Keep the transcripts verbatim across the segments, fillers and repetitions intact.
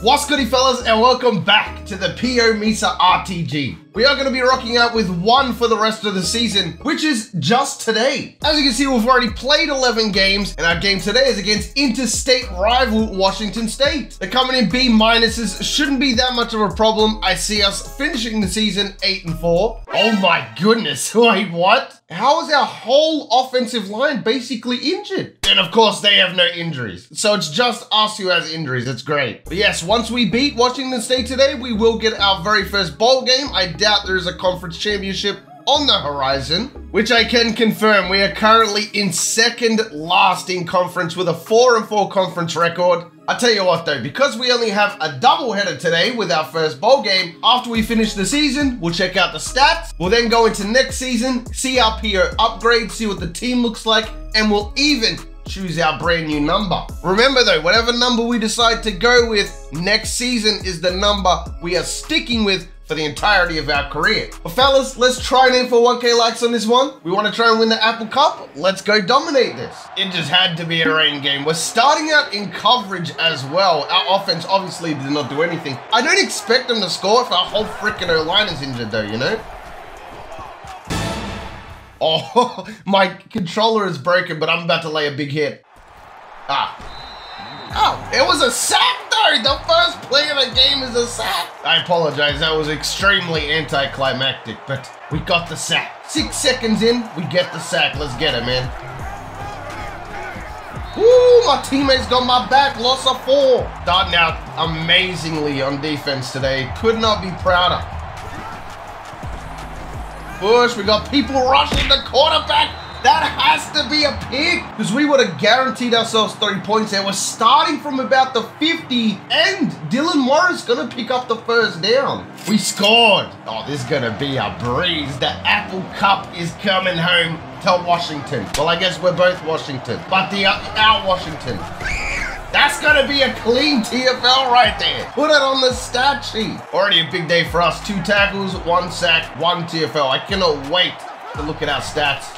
What's goody, fellas, and welcome back to the P O Misa R T G. We are going to be rocking out with one for the rest of the season, which is just today. As you can see, we've already played eleven games, and our game today is against interstate rival Washington State. The coming in B minuses shouldn't be that much of a problem. I see us finishing the season eight and four. Oh my goodness, wait, what? How is our whole offensive line basically injured? And of course, they have no injuries. So it's just us who has injuries. It's great. But yes, once we beat Washington State today, we will get our very first bowl game. I doubt there is a conference championship on the horizon, which I can confirm. We are currently in second last in conference with a four and four conference record. I tell you what though, because we only have a doubleheader today with our first bowl game, after we finish the season, we'll check out the stats. We'll then go into next season, see our P O upgrade, see what the team looks like, and we'll even choose our brand new number. Remember though, whatever number we decide to go with next season is the number we are sticking with for the entirety of our career. But fellas, let's try and aim for one K likes on this one. We want to try and win the Apple Cup. Let's go dominate this. It just had to be a rain game. We're starting out in coverage as well. Our offense obviously did not do anything. I don't expect them to score if our whole freaking O-line is injured though, you know? Oh, my controller is broken, but I'm about to lay a big hit. Ah. Oh, it was a sack though! The first play of the game is a sack! I apologize, that was extremely anticlimactic, but we got the sack. Six seconds in, we get the sack. Let's get it, man. Ooh, my teammates got my back, loss of four. Starting out amazingly on defense today. Could not be prouder. Push, we got people rushing the quarterback. That has to be a pick, because we would have guaranteed ourselves three points there. We're starting from about the fifty, and Dylan Morris going to pick up the first down. We scored. Oh, this is going to be a breeze. The Apple Cup is coming home to Washington. Well, I guess we're both Washington, but the uh, our Washington. That's going to be a clean T F L right there. Put it on the stat sheet. Already a big day for us. Two tackles, one sack, one T F L. I cannot wait to look at our stats.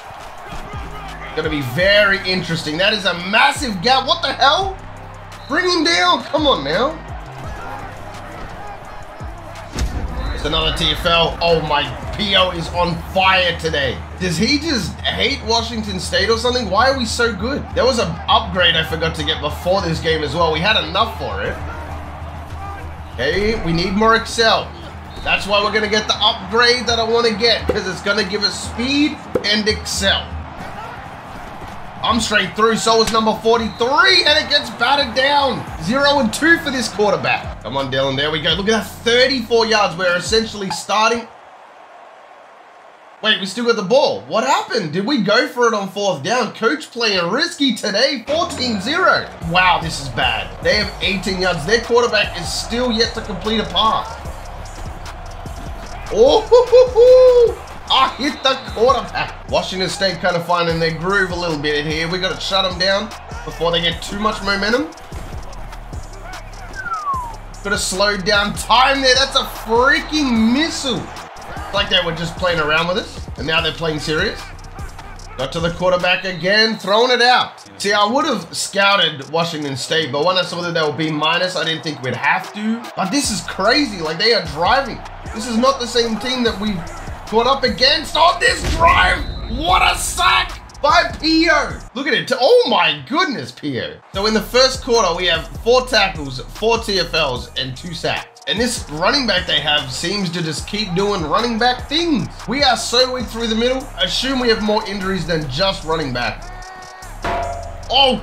Gonna be very interesting. That is a massive gap. What the hell? Bring him down. Come on now. It's another T F L. Oh my, Pio is on fire today. Does he just hate Washington State or something? Why are we so good? There was an upgrade I forgot to get before this game as well. We had enough for it. Okay, we need more Excel. That's why we're gonna get the upgrade that I want to get, because it's gonna give us speed and Excel. I'm straight through, so is number forty-three, and it gets batted down. Zero and two for this quarterback. Come on, Dylan, there we go. Look at that, thirty-four yards. We're essentially starting. Wait, we still got the ball. What happened? Did we go for it on fourth down? Coach playing risky today, fourteen zero. Wow, this is bad. They have eighteen yards. Their quarterback is still yet to complete a pass. Oh, hoo, hoo, hoo. I hit the quarterback. Washington State kind of finding their groove a little bit in here. We got to shut them down before they get too much momentum. Got to slow down time there. That's a freaking missile. Like they were just playing around with us, and now they're playing serious. Got to the quarterback again, throwing it out. See, I would have scouted Washington State, but when I saw that they were B minus, I didn't think we'd have to. But this is crazy. Like, they are driving. This is not the same team that we've caught up against on this drive. What a sack by Pio. Look at it. Oh my goodness, Pio. So in the first quarter, we have four tackles, four T F Ls, and two sacks. And this running back they have seems to just keep doing running back things. We are so weak through the middle. Assume we have more injuries than just running back. Oh,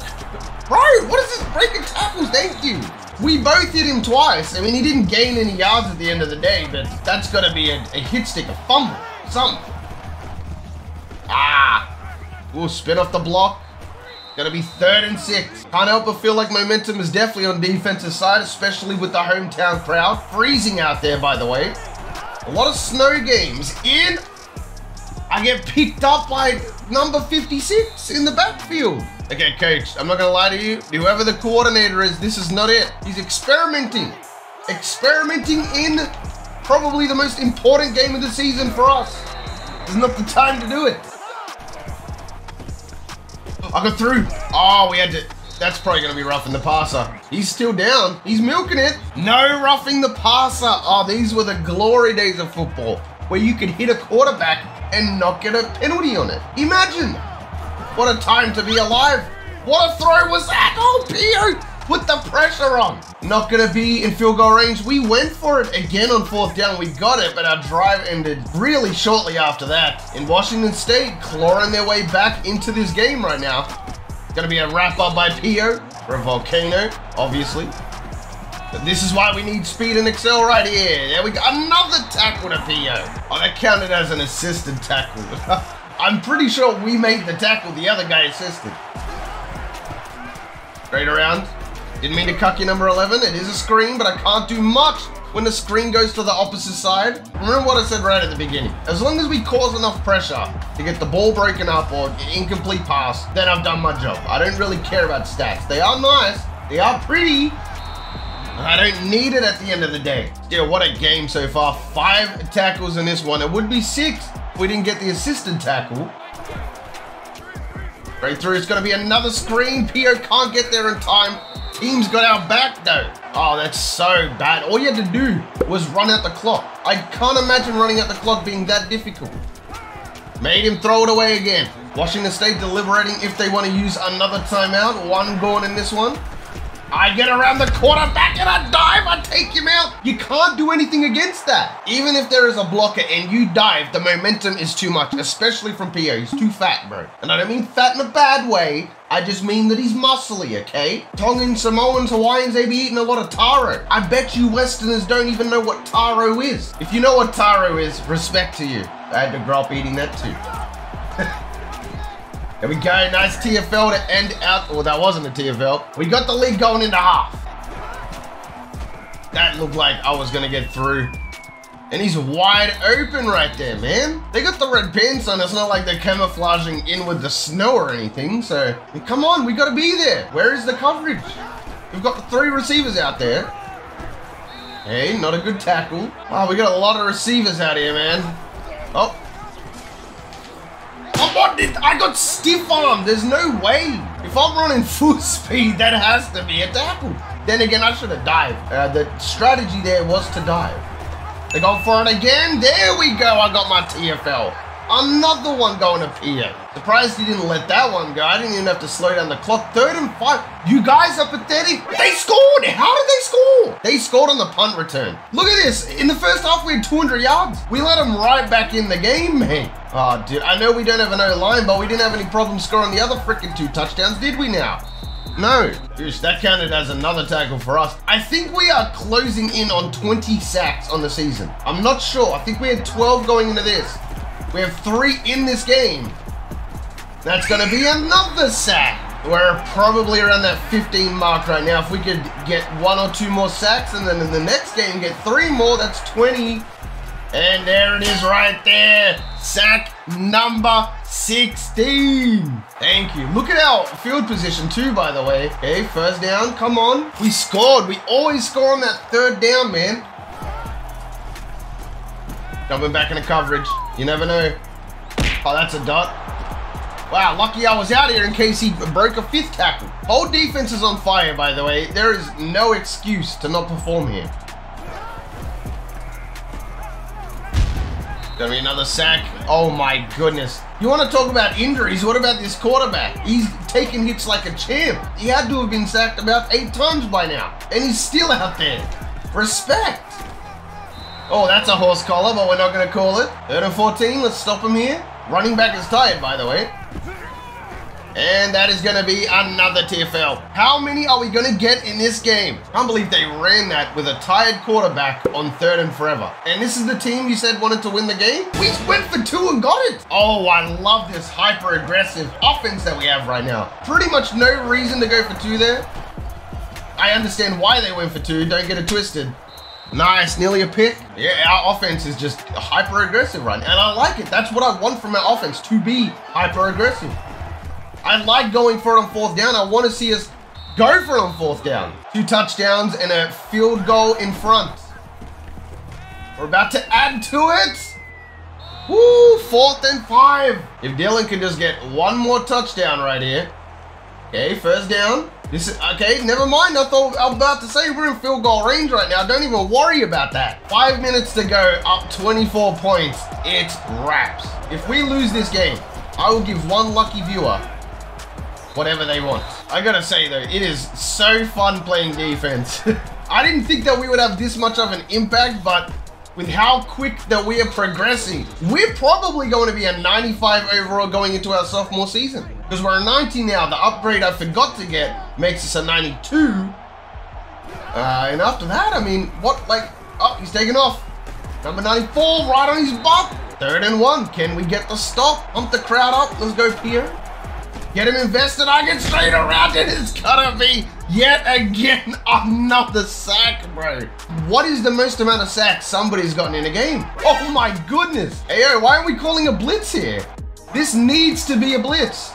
bro, what is this? Breaking tackles, thank you. We both hit him twice. I mean, he didn't gain any yards at the end of the day, but that's got to be a, a hit stick, a fumble, something. Ah. Ooh, spin off the block. Going to be third and six. Can't help but feel like momentum is definitely on defense's side, especially with the hometown crowd. Freezing out there, by the way. A lot of snow games in. I get picked up by number fifty-six in the backfield. Okay, coach, I'm not gonna lie to you. Whoever the coordinator is, this is not it. He's experimenting. Experimenting in probably the most important game of the season for us. This is not the time to do it. I got through. Oh, we had to That's probably going to be roughing the passer. He's still down. He's milking it. No roughing the passer. Oh, these were the glory days of football where you could hit a quarterback and not get a penalty on it. Imagine. What a time to be alive. What a throw was that. Oh, Pio with the pressure on. Not going to be in field goal range. We went for it again on fourth down. We got it, but our drive ended really shortly after that. And Washington State clawing their way back into this game right now. Gonna be a wrap up by Pio for a volcano, obviously. But this is why we need speed and excel right here. There we go. Another tackle to Pio. Oh, that counted as an assisted tackle. I'm pretty sure we made the tackle. The other guy assisted. Straight around. Didn't mean to cuck your number eleven. It is a screen, but I can't do much when the screen goes to the opposite side. Remember what I said right at the beginning. As long as we cause enough pressure to get the ball broken up or incomplete pass, then I've done my job. I don't really care about stats. They are nice. They are pretty. I don't need it at the end of the day. Still, what a game so far. Five tackles in this one. It would be six if we didn't get the assisted tackle. Right through. It's going to be another screen. Pio can't get there in time. Team's got our back though. Oh, that's so bad. All you had to do was run out the clock. I can't imagine running out the clock being that difficult. Made him throw it away again. Washington State deliberating if they want to use another timeout. One gone in this one. I get around the quarterback and I dive. I take him out. You can't do anything against that. Even if there is a blocker and you dive, the momentum is too much, especially from Pio. He's too fat, bro. And I don't mean fat in a bad way. I just mean that he's muscly, okay? Tongans, Samoans, Hawaiians, they be eating a lot of taro. I bet you Westerners don't even know what taro is. If you know what taro is, respect to you. I had to grow up eating that too. There we go, nice T F L to end out. Well, that wasn't a T F L. We got the lead going into half. That looked like I was gonna get through. And he's wide open right there, man. They got the red pins on. It's not like they're camouflaging in with the snow or anything. So, come on, we got to be there. Where is the coverage? We've got the three receivers out there. Hey, not a good tackle. Wow, we got a lot of receivers out here, man. Oh. Oh, what did I got stiff arm. There's no way. If I'm running full speed, that has to be a tackle. Then again, I should have dived. Uh, the strategy there was to dive. They're going for it again. There we go. I got my T F L. Another one going to Pio. Surprised he didn't let that one go. I didn't even have to slow down the clock. Third and five. You guys are pathetic. They scored. How did they score? They scored on the punt return. Look at this. In the first half, we had two hundred yards. We let them right back in the game, man. Oh, dude. I know we don't have an O-line, but we didn't have any problem scoring the other freaking two touchdowns, did we now? No. Gosh, that counted as another tackle for us. I think we are closing in on twenty sacks on the season. I'm not sure. I think we had twelve going into this. We have three in this game. That's going to be another sack. We're probably around that fifteen mark right now. If we could get one or two more sacks and then in the next game get three more, that's twenty. And there it is right there. Sack number sixteen. Thank you. Look at our field position too, by the way. Okay, first down. Come on. We scored. We always score on that third down, man. Jumping back into coverage. You never know. Oh, that's a dot. Wow, lucky I was out here in case he broke a fifth tackle. Whole defense is on fire, by the way. There is no excuse to not perform here. Gonna be another sack. Oh my goodness. You want to talk about injuries? What about this quarterback? He's taking hits like a champ. He had to have been sacked about eight times by now. And he's still out there. Respect. Oh, that's a horse collar, but we're not gonna call it. Third and fourteen, let's stop him here. Running back is tired, by the way. And that is gonna be another T F L. How many are we gonna get in this game? I can't believe they ran that with a tired quarterback on third and forever. And this is the team you said wanted to win the game? We went for two and got it. Oh, I love this hyper-aggressive offense that we have right now. Pretty much no reason to go for two there. I understand why they went for two, don't get it twisted. Nice, nearly a pick. Yeah, our offense is just hyper-aggressive right now. And I like it. That's what I want from our offense, to be hyper-aggressive. I like going for it on fourth down. I want to see us go for it on fourth down. Two touchdowns and a field goal in front. We're about to add to it. Woo, fourth and five. If Dylan can just get one more touchdown right here. Okay, first down. This is, okay, never mind. I thought I was about to say we're in field goal range right now. Don't even worry about that. Five minutes to go, up twenty-four points. It's wraps. If we lose this game, I will give one lucky viewer whatever they want. I gotta say though, it is so fun playing defense. I didn't think that we would have this much of an impact, but with how quick that we are progressing, we're probably going to be a ninety-five overall going into our sophomore season. Because we're a ninety now, the upgrade I forgot to get makes us a ninety-two. Uh, and after that, I mean, what, like, oh, he's taking off. Number ninety-four, right on his butt. Third and one, can we get the stop? Pump the crowd up, let's go Pio. Get him invested, I get straight around it. It's gonna be, yet again, another sack, bro. What is the most amount of sacks somebody's gotten in a game? Oh my goodness. Ayo, why aren't we calling a blitz here? This needs to be a blitz.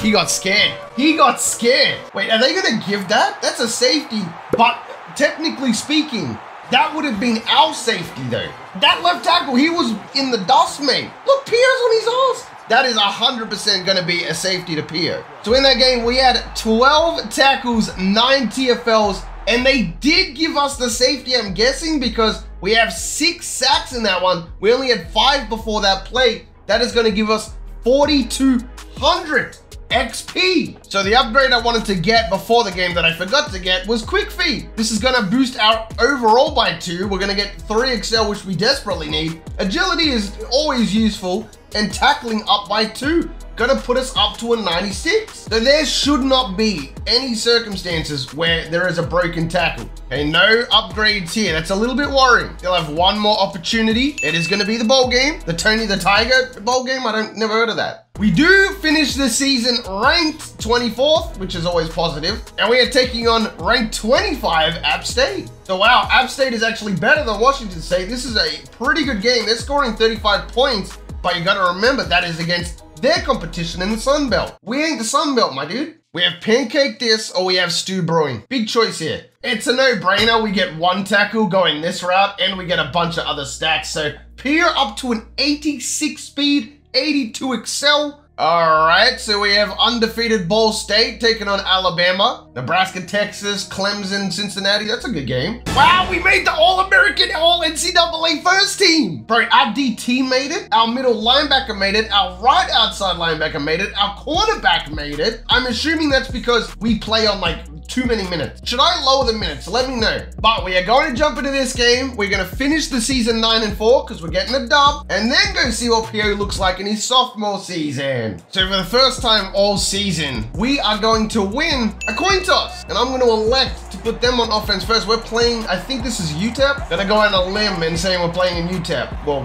He got scared. He got scared. Wait, are they gonna give that? That's a safety. But technically speaking, that would have been our safety though. That left tackle, he was in the dust, mate. Look, Pierre's on his ass. That is one hundred percent gonna be a safety to Pio. So in that game, we had twelve tackles, nine T F Ls, and they did give us the safety, I'm guessing, because we have six sacks in that one. We only had five before that play. That is gonna give us forty-two hundred X P. So the upgrade I wanted to get before the game that I forgot to get was quick feed. This is gonna boost our overall by two. We're gonna get three Excel, which we desperately need. Agility is always useful, and tackling up by two. Gonna put us up to a ninety-six. So there should not be any circumstances where there is a broken tackle. Okay, no upgrades here. That's a little bit worrying. They'll have one more opportunity. It is gonna be the bowl game, the Tony the Tiger Bowl game. I don't, never heard of that. We do finish the season ranked twenty-fourth, which is always positive, and we are taking on ranked twenty-five App State. So wow, App State is actually better than Washington State. This is a pretty good game. They're scoring thirty-five points, but you gotta remember that is against their competition in the Sun Belt. We ain't the Sun Belt, my dude. We have pancake this or we have stew brewing. Big choice here. It's a no-brainer. We get one tackle going this route and we get a bunch of other stacks. So Pio up to an eighty-six speed, eighty-two Excel. All right, so we have undefeated Ball State taking on Alabama, Nebraska, Texas, Clemson, Cincinnati. That's a good game. Wow, we made the All-American, All-N C A A first team. Bro, our D T made it. Our middle linebacker made it. Our right outside linebacker made it. Our cornerback made it. I'm assuming that's because we play on like too many minutes. Should I lower the minutes? Let me know. But we are going to jump into this game. We're going to finish the season nine and four because we're getting a dub, and then go see what Pio looks like in his sophomore season. So for the first time all season, we are going to win a coin toss, and I'm going to elect to put them on offense first. We're playing, I think this is U T E P. Gonna go on a limb and say we're playing in U T E P. Well,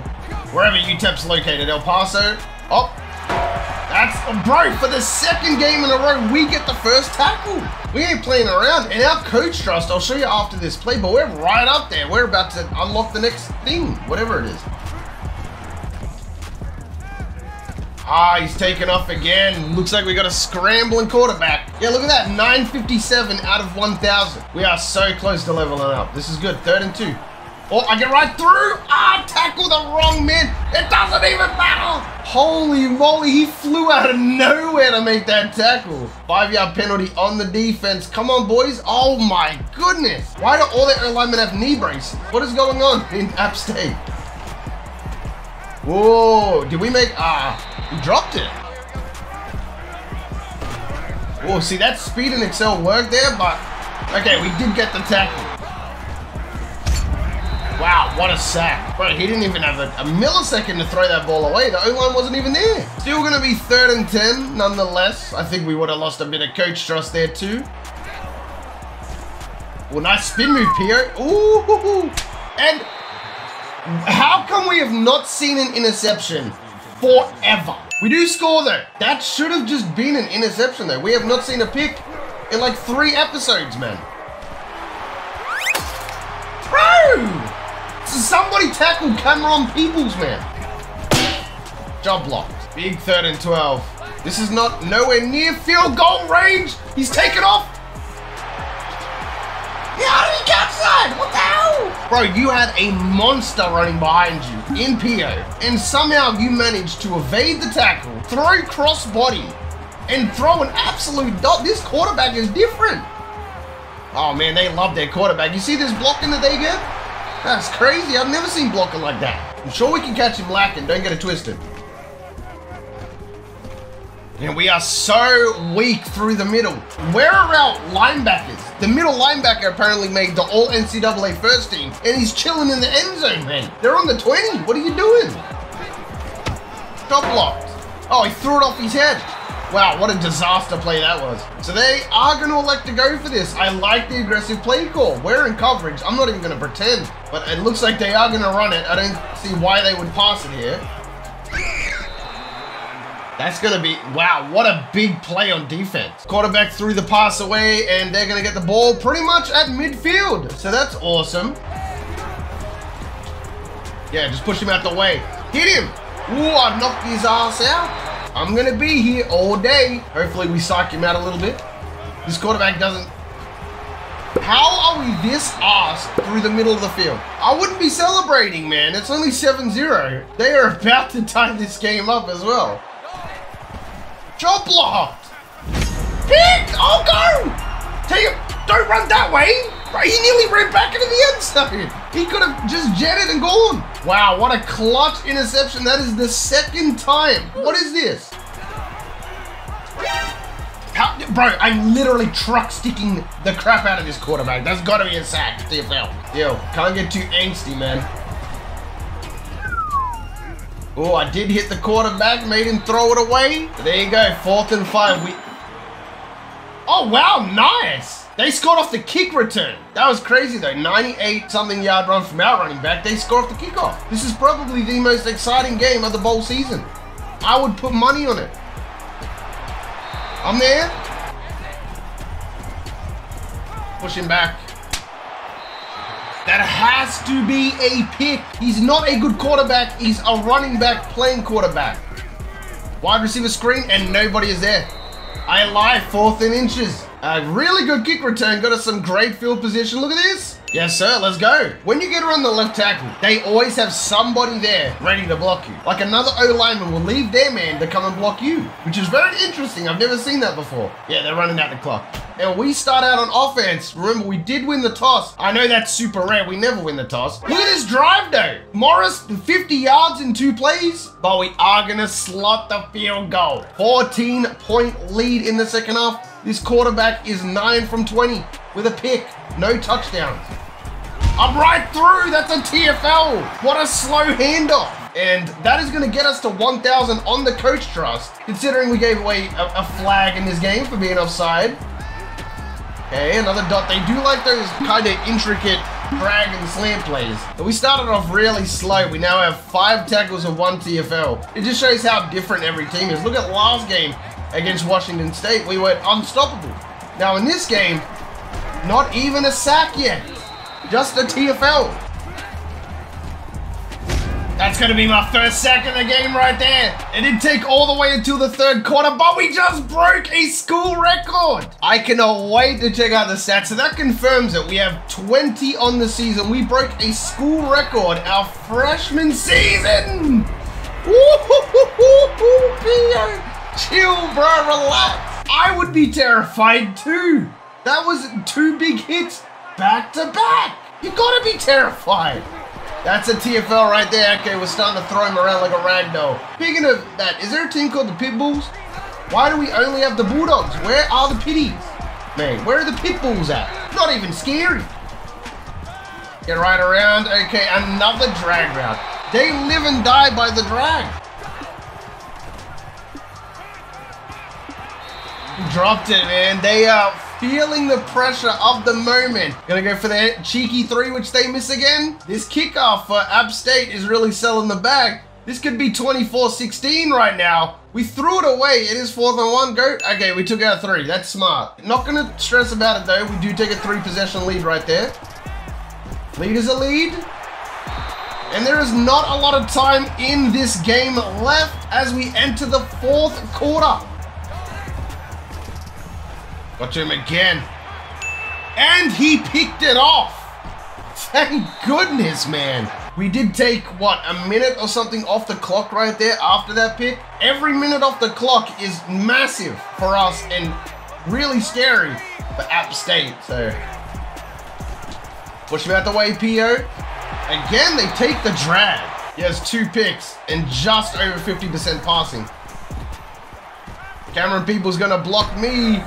wherever U T E P's located, El Paso. Oh. That's, bro, for the second game in a row, we get the first tackle. We ain't playing around. And our coach trust, I'll show you after this play, but we're right up there. We're about to unlock the next thing, whatever it is. Ah, he's taking off again. Looks like we got a scrambling quarterback. Yeah, look at that, nine fifty-seven out of one thousand. We are so close to leveling up. This is good, third and two. Oh, I get right through. Ah, tackle the wrong man. It doesn't even matter. Holy moly, he flew out of nowhere to make that tackle. Five-yard penalty on the defense. Come on, boys. Oh, my goodness. Why do all their linemen have knee braces? What is going on in App State? Whoa, did we make... Ah, he dropped it. Whoa, see, that speed and Excel work there, but... Okay, we did get the tackle. Wow, what a sack. Bro, he didn't even have a, a millisecond to throw that ball away. The O-line wasn't even there. Still going to be third and ten, nonetheless. I think we would have lost a bit of coach trust there too. Well, nice spin move, Pio. Ooh, and how come we have not seen an interception forever? We do score though. That should have just been an interception though. We have not seen a pick in like three episodes, man. Bro! Somebody tackled Cameron Peoples, man. Job blocked. Big third and twelve. This is not nowhere near field goal range. He's taken off. Yeah, how did he catch that? What the hell? Bro, you had a monster running behind you in P O, and somehow you managed to evade the tackle, throw crossbody, and throw an absolute dot. This quarterback is different. Oh, man, they love their quarterback. You see this blocking that they get? That's crazy. I've never seen blocking like that. I'm sure we can catch him lacking. Don't get it twisted. And we are so weak through the middle. Where are our linebackers? The middle linebacker apparently made the all N C double A first team, and he's chilling in the end zone, man. They're on the twenty. What are you doing? Stop blocked. Oh, he threw it off his head. Wow, what a disaster play that was. So they are going to elect to go for this. I like the aggressive play call. We're in coverage. I'm not even going to pretend, but it looks like they are going to run it. I don't see why they would pass it here. That's going to be, wow, what a big play on defense. Quarterback threw the pass away, and they're going to get the ball pretty much at midfield. So that's awesome. Yeah, just push him out the way. Hit him. Ooh, I've knocked his ass out. I'm going to be here all day. Hopefully we psych him out a little bit. This quarterback doesn't. How are we this ass through the middle of the field? I wouldn't be celebrating, man. It's only seven zero. They are about to tie this game up as well. Shot blocked! Pick! Oh, go! Take it! Don't run that way! He nearly ran back into the end zone! He could have just jetted and gone! Wow, what a clutch interception! That is the second time! What is this? How, bro, I'm literally truck sticking the crap out of this quarterback. That's gotta be a sack, C F L. Yo, can't get too angsty, man. Oh, I did hit the quarterback, made him throw it away. There you go, fourth and five. We... Oh, wow, nice. They scored off the kick return. That was crazy, though. ninety-eight something yard run from our running back. They scored off the kickoff. This is probably the most exciting game of the bowl season. I would put money on it. I'm there. Push him back. That has to be a pick. He's not a good quarterback. He's a running back playing quarterback. Wide receiver screen, and nobody is there. I lie, fourth and inches. A really good kick return. Got us some great field position. Look at this. Yes, sir. Let's go. When you get around the left tackle, they always have somebody there ready to block you. Like another O-lineman will leave their man to come and block you, which is very interesting. I've never seen that before. Yeah, they're running out the clock. And we start out on offense. Remember, we did win the toss. I know that's super rare. We never win the toss. Look at this drive, though. Morris, fifty yards in two plays. But we are going to slot the field goal. fourteen point lead in the second half. This quarterback is nine from twenty with a pick. No touchdowns. I'm right through. That's a T F L. What a slow handoff. And that is going to get us to one thousand on the coach trust, considering we gave away a, a flag in this game for being offside. Okay, another dot. They do like those kind of intricate drag and slant plays. But we started off really slow. We now have five tackles and one T F L. It just shows how different every team is. Look at last game against Washington State. We were unstoppable. Now in this game, not even a sack yet. Just a T F L. That's going to be my first sack of the game right there. It didn't take all the way until the third quarter, but we just broke a school record. I cannot wait to check out the stats. So that confirms it. We have twenty on the season. We broke a school record our freshman season. Woo-hoo-hoo-hoo-hoo, Pio. Chill, bro. Relax. I would be terrified too. That was two big hits back to back. You gotta be terrified. That's a T F L right there. Okay, we're starting to throw him around like a rag doll. Speaking of that, is there a team called the Pitbulls? Why do we only have the Bulldogs? Where are the Pitties? Man, where are the Pitbulls at? Not even scary. Get right around. Okay, another drag route. They live and die by the drag. Dropped it, man. They are feeling the pressure of the moment. Gonna go for that cheeky three, which they miss again. This kickoff for App State is really selling the bag. This could be twenty-four sixteen right now. We threw it away. It is fourth and one. Go. Okay, we took out three. That's smart. Not gonna stress about it, though. We do take a three possession lead right there. Lead is a lead. And there is not a lot of time in this game left as we enter the fourth quarter. Watch him again. And he picked it off. Thank goodness, man. We did take, what, a minute or something off the clock right there after that pick? Every minute off the clock is massive for us and really scary for App State. So, push him out the way, Pio. Again, they take the drag. He has two picks and just over fifty percent passing. Cameron Peoples gonna block me.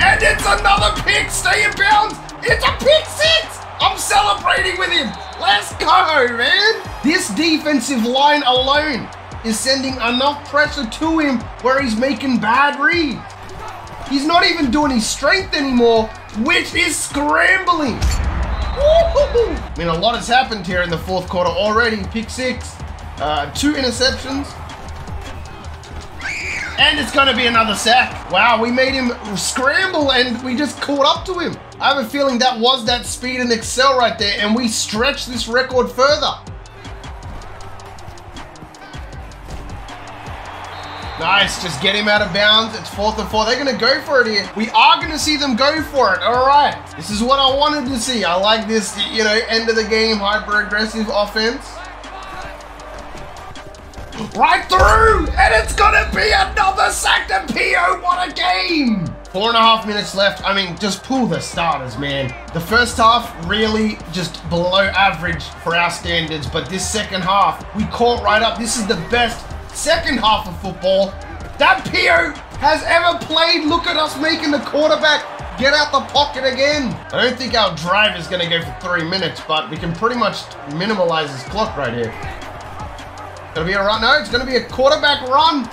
And it's another pick, stay in bounds. It's a pick six. I'm celebrating with him. Let's go, man. This defensive line alone is sending enough pressure to him where he's making bad reads. He's not even doing his strength anymore, which is scrambling. Woo-hoo-hoo. I mean, a lot has happened here in the fourth quarter already. Pick six, uh, two interceptions. And it's going to be another sack. Wow, we made him scramble and we just caught up to him. I have a feeling that was that speed and excel right there, and we stretched this record further. Nice, just get him out of bounds. It's fourth and four. They're going to go for it here. We are going to see them go for it. All right. This is what I wanted to see. I like this, you know, end of the game, hyper-aggressive offense. Right through, and it's gonna be another sack to P O. What a game! Four and a half minutes left. I mean, just pull the starters, man. The first half really just below average for our standards, but this second half, we caught right up. This is the best second half of football that P O has ever played. Look at us making the quarterback get out the pocket again. I don't think our drive is gonna go for three minutes, but we can pretty much minimalize this clock right here. Gonna be a run, no, it's gonna be a quarterback run.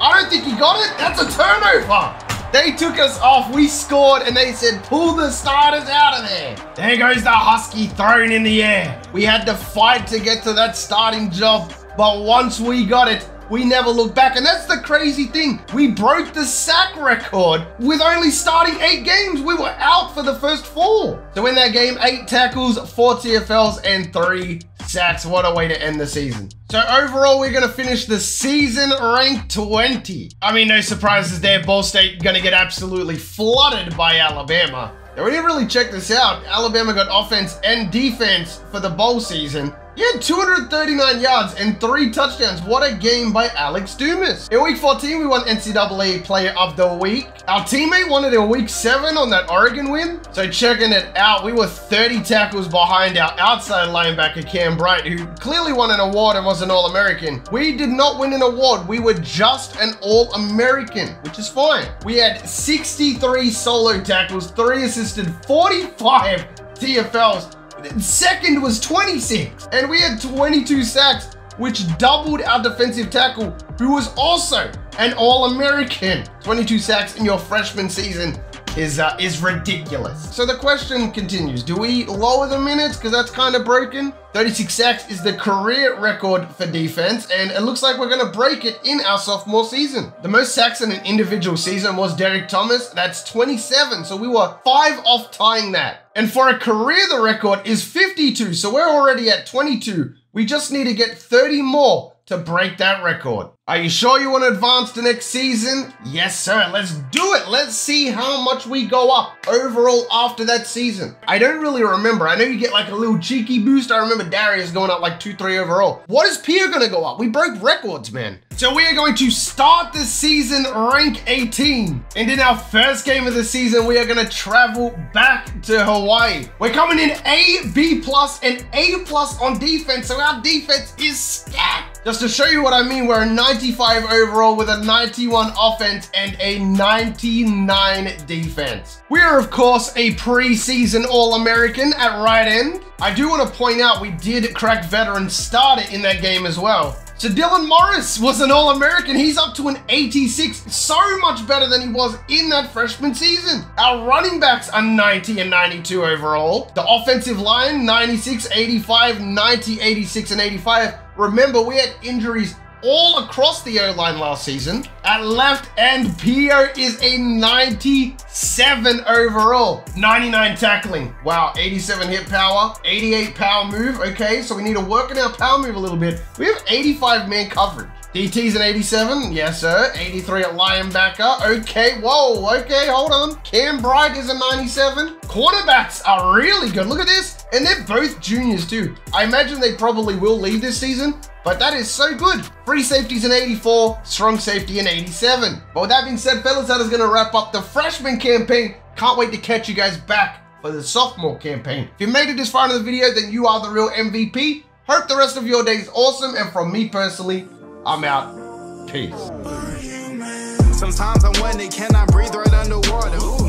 I don't think he got it, that's a turnover. They took us off, we scored, and they said, pull the starters out of there. There goes the Husky thrown in the air. We had to fight to get to that starting job, but once we got it, we never looked back, and that's the crazy thing. We broke the sack record with only starting eight games. We were out for the first four. So in that game, eight tackles, four T F Ls, and three sacks. What a way to end the season. So overall, we're going to finish the season ranked twenty. I mean, no surprises there. Ball State going to get absolutely flooded by Alabama. Now, we didn't really check this out. Alabama got offense and defense for the bowl season. He had two hundred thirty-nine yards and three touchdowns. What a game by Alex Dumas. In week fourteen, we won N C double A Player of the Week. Our teammate won it in week seven on that Oregon win. So checking it out, we were thirty tackles behind our outside linebacker, Cam Bright, who clearly won an award and was an All-American. We did not win an award. We were just an All-American, which is fine. We had sixty-three solo tackles, three assisted, forty-five T F Ls. Second was twenty-six, and we had twenty-two sacks, which doubled our defensive tackle, who was also an All-American. twenty-two sacks in your freshman season is uh, is ridiculous. So the question continues, do we lower the minutes? Because that's kind of broken. thirty-six sacks is the career record for defense, and it looks like we're going to break it in our sophomore season. The most sacks in an individual season was Derek Thomas. That's twenty-seven, so we were five off tying that. And for a career, the record is fifty-two, so we're already at twenty-two. We just need to get thirty more to break that record. Are you sure you want to advance to next season? Yes, sir. Let's do it. Let's see how much we go up overall after that season. I don't really remember. I know you get like a little cheeky boost. I remember Darius going up like two three overall. What is Pio going to go up? We broke records, man. So we are going to start the season rank eighteen. And in our first game of the season, we are going to travel back to Hawaii. We're coming in A, B+, and A+ on defense. So our defense is stacked. Just to show you what I mean, we're a ninety-five overall with a ninety-one offense and a ninety-nine defense. We are, of course, a preseason All-American at right end. I do want to point out we did crack veteran starter in that game as well. So Dylan Morris was an All-American. He's up to an eighty-six, so much better than he was in that freshman season. Our running backs are ninety and ninety-two overall. The offensive line, ninety-six, eighty-five, ninety, eighty-six, and eighty-five. Remember, we had injuries all across the O-line last season. At left end, Pio is a ninety-seven overall. ninety-nine tackling. Wow, eighty-seven hit power, eighty-eight power move. Okay, so we need to work on our power move a little bit. We have eighty-five man coverage. D T's an eighty-seven, yes sir. eighty-three at linebacker, okay, whoa, okay, hold on. Cam Bright is a ninety-seven. Cornerbacks are really good, look at this. And they're both juniors too. I imagine they probably will leave this season, but that is so good. Free safety's an eighty-four, strong safety an eighty-seven. But with that being said, fellas, that is gonna wrap up the freshman campaign. Can't wait to catch you guys back for the sophomore campaign. If you made it this far into the video, then you are the real M V P. Hope the rest of your day is awesome. And from me personally, I'm out. Peace. Sometimes I wonder, can I breathe right underwater? Ooh.